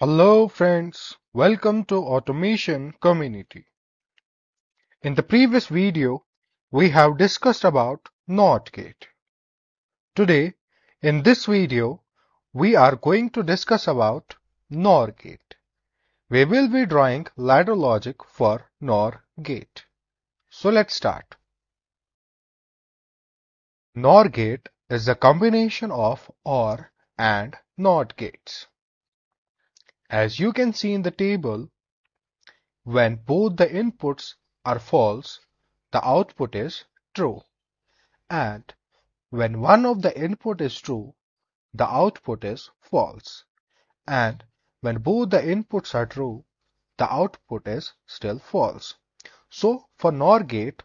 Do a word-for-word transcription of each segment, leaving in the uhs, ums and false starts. Hello friends, welcome to Automation Community. In the previous video, we have discussed about NOR gate. Today, in this video, we are going to discuss about NOR gate. We will be drawing ladder logic for NOR gate. So let's start. NOR gate is a combination of OR and NOT gates. As you can see in the table, when both the inputs are false, the output is true. And when one of the input is true, the output is false. And when both the inputs are true, the output is still false. So for NOR gate,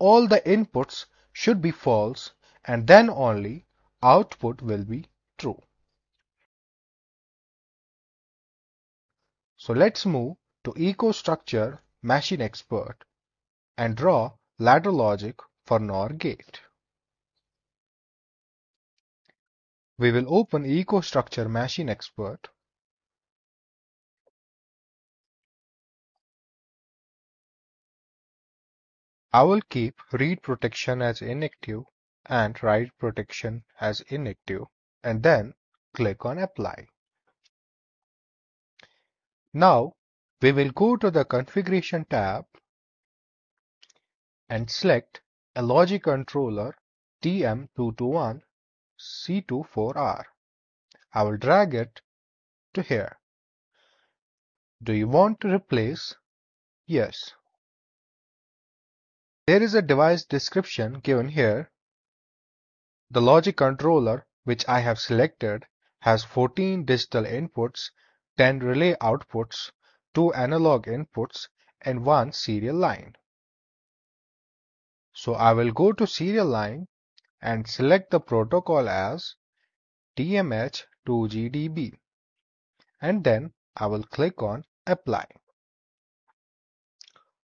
all the inputs should be false and then only output will be true. So let's move to EcoStruxure Machine Expert and draw ladder logic for NOR gate. We will open EcoStruxure Machine Expert. I will keep read protection as inactive and write protection as inactive and then click on apply. Now, we will go to the Configuration tab and select a logic controller T M two twenty-one C twenty-four R. I will drag it to here. Do you want to replace? Yes. There is a device description given here. The logic controller, which I have selected, has fourteen digital inputs, ten relay outputs, two analog inputs, and one serial line. So I will go to serial line and select the protocol as T M H two G D B and then I will click on apply.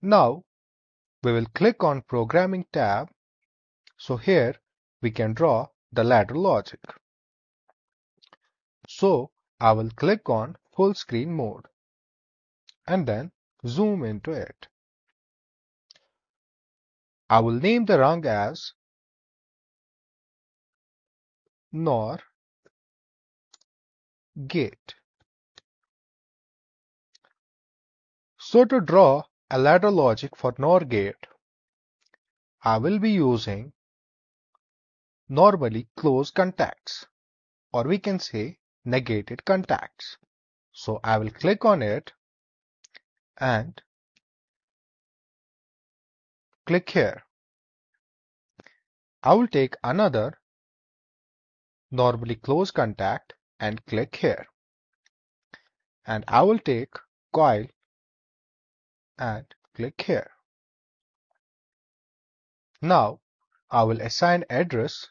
Now we will click on programming tab. So here we can draw the ladder logic. So I will click on full screen mode and then zoom into it. I will name the rung as NOR gate. So to draw a ladder logic for NOR gate, I will be using normally closed contacts, or we can say negated contacts. So I will click on it and click here. I will take another normally closed contact and click here. And I will take coil and click here. Now I will assign address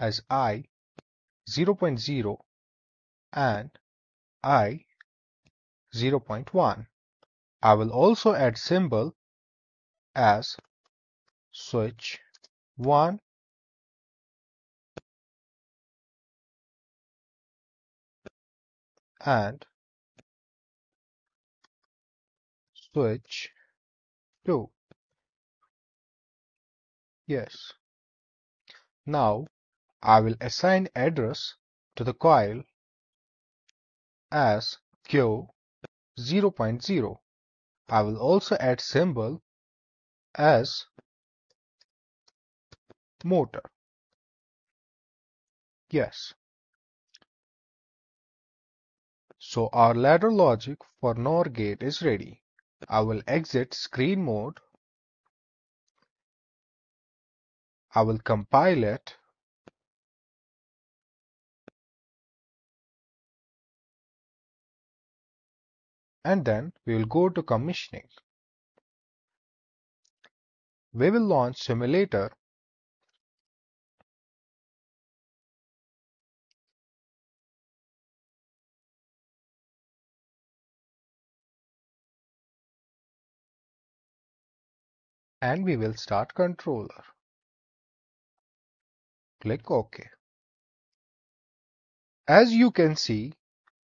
as I zero point zero and I zero point one. I will also add symbol as switch one and switch two. Yes. Now I will assign address to the coil as Q zero point zero. I will also add symbol as motor. Yes. So our ladder logic for NOR gate is ready. I will exit screen mode. I will compile it. And then we will go to commissioning. We will launch simulator. and we will start controller. Click OK. As you can see,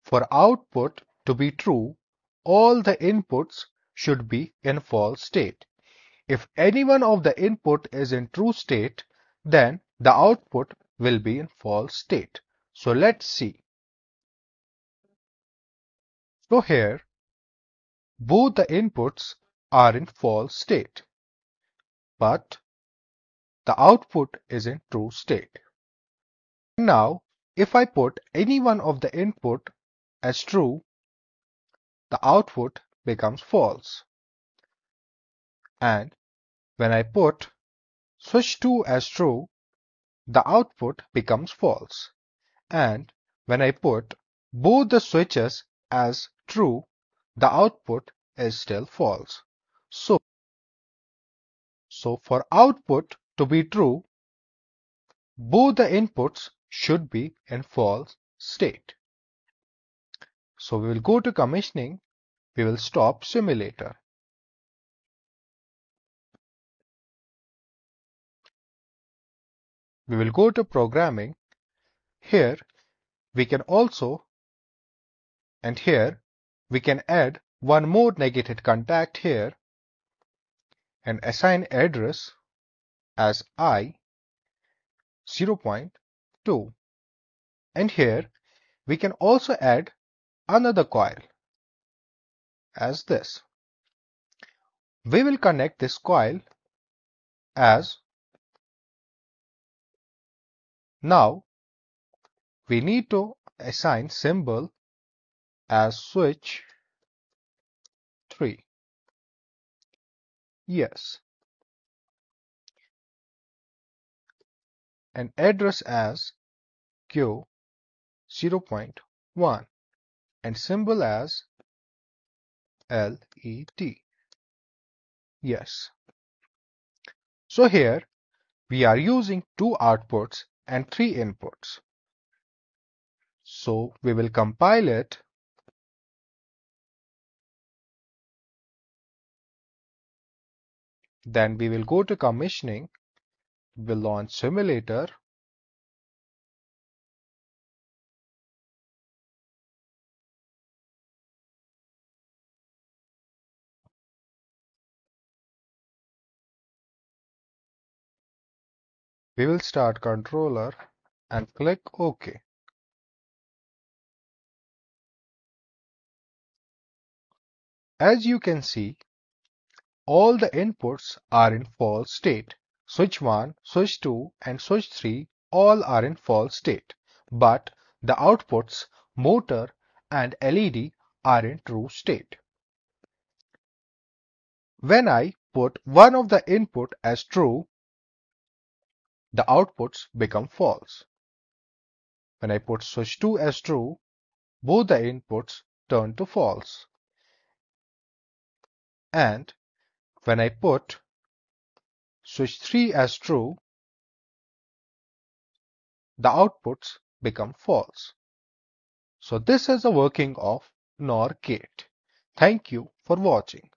for output to be true, all the inputs should be in false state. If any one of the input is in true state, then the output will be in false state. So let's see. So here, both the inputs are in false state, but the output is in true state. Now, if I put any one of the input as true, the output becomes false. And when I put switch two as true, the output becomes false. And when I put both the switches as true, the output is still false. So, so for output to be true, both the inputs should be in false state. So we will go to commissioning. We will stop simulator. We will go to programming. Here we can also, and here we can add one more negated contact here and assign address as I zero point two. And here we can also add another coil as this. We will connect this coil as now. We need to assign symbol as switch three. Yes. And address as Q zero point one and symbol as L E T. Yes. So here we are using two outputs and three inputs. So we will compile it. Then we will go to commissioning. We'll launch simulator. We will start controller and click OK. As you can see, all the inputs are in false state. Switch one, switch two and switch three all are in false state. But the outputs, motor and L E D are in true state. When I put one of the input as true, the outputs become false. When I put switch two as true, both the inputs turn to false. And when I put switch three as true, the outputs become false. So this is the working of nor gate. Thank you for watching.